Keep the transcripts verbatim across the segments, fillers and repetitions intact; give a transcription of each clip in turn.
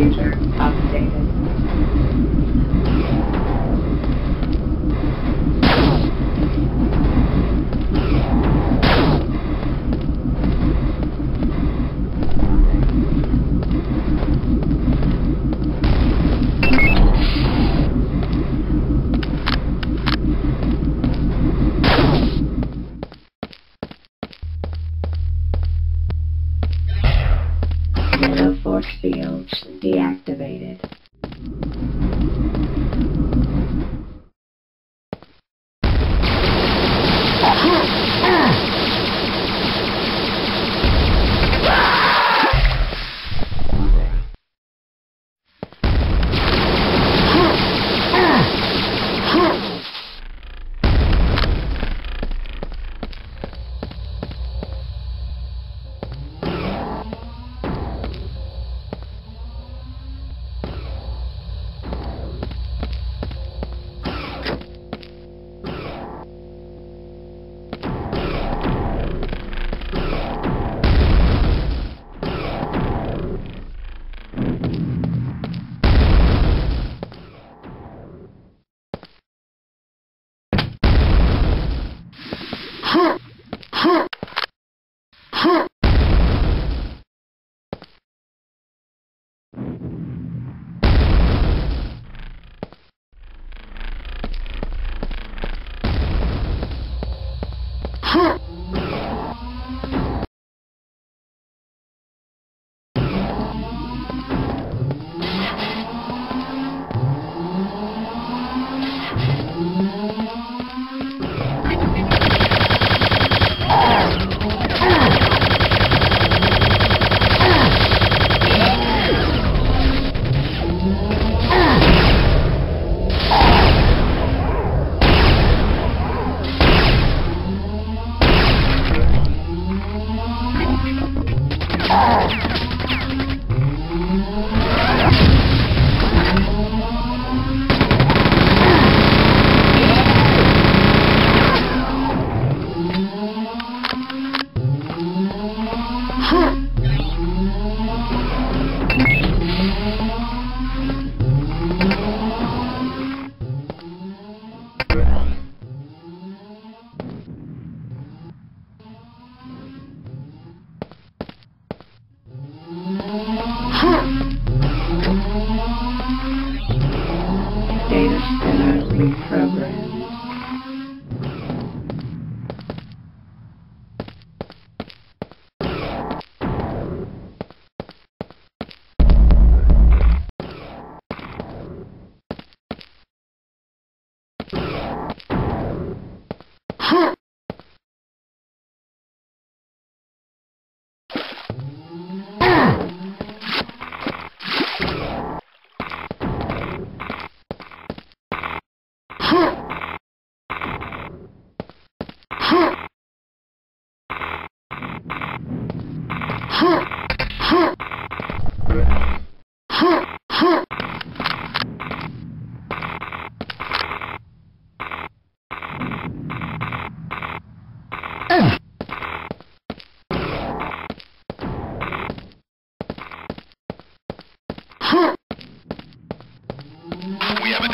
future of force fields deactivated.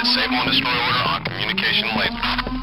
Disable and destroy order on communication laser.